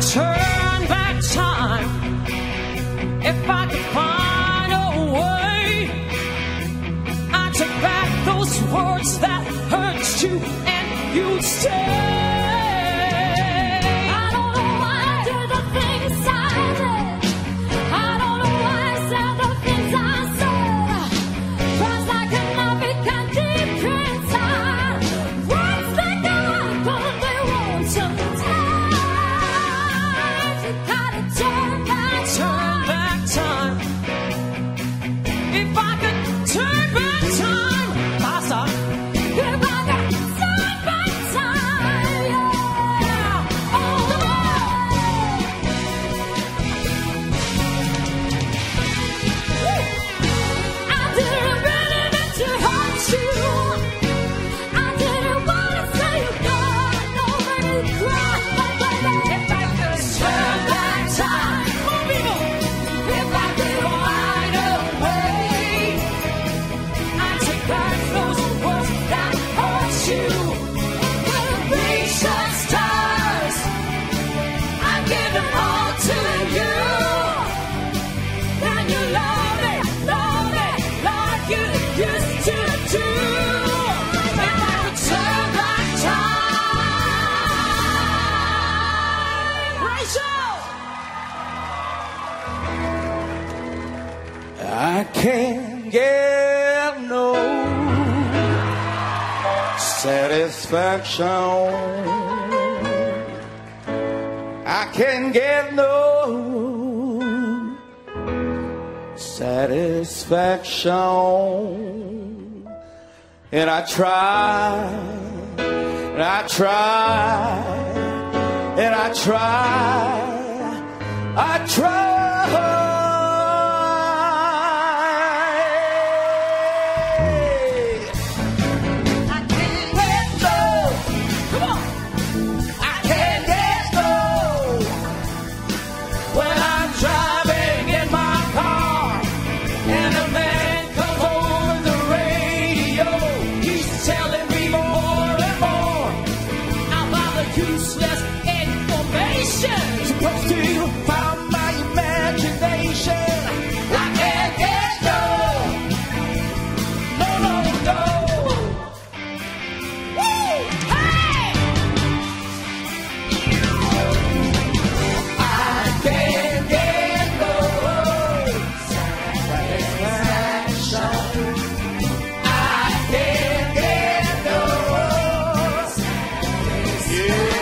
could turn back time, if I could find a way, I'd take back those words that hurt you and you'd stay. I can't get no satisfaction. I can't get no satisfaction. And I try, and I try, and I try, I try. Useless information supposed to found my imagination. I can't get no, no, no, no. Woo! Hey! I can't get no satisfaction. I can't get no satisfaction. Yeah.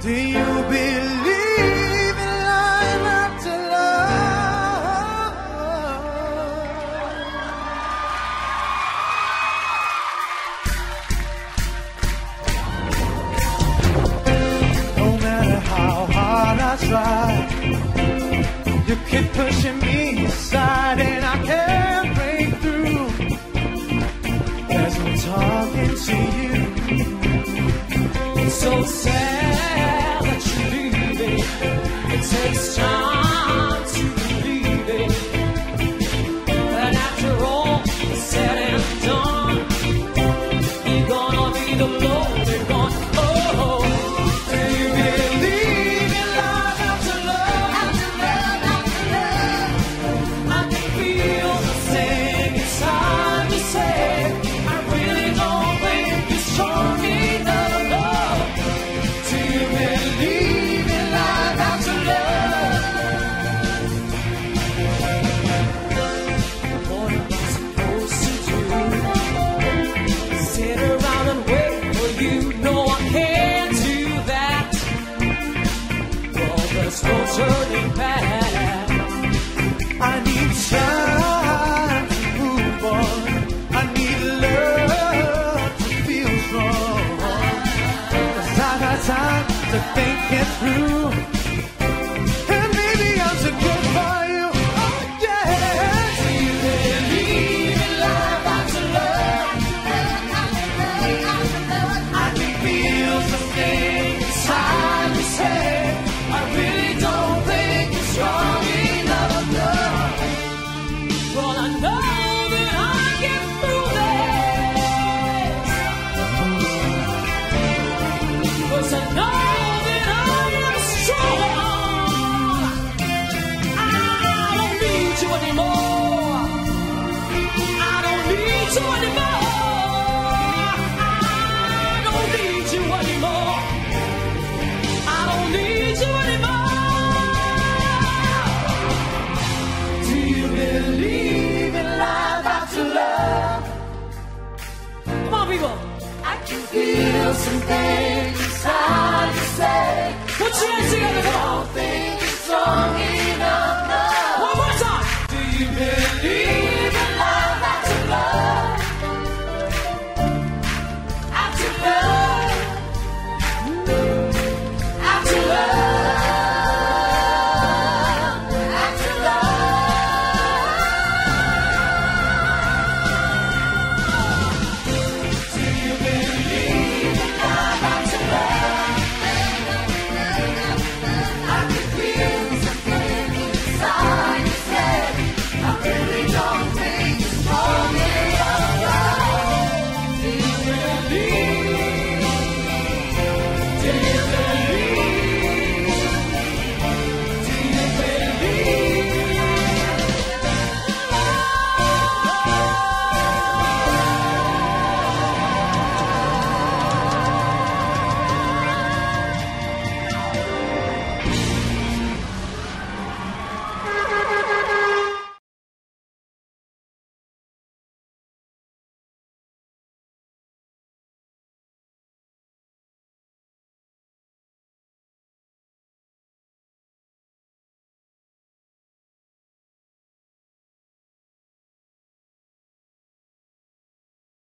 Do you believe in life after love? No matter how hard I try, you keep pushing me aside, and I can't break through as I'm talking to you. It's so sad. It takes time to believe it, and after all is said and done, you're gonna be the lonely one. Oh, do you believe in life after love? After love, after love. I can feel the same. It's hard to say. I really don't think it's strong enough. Do you?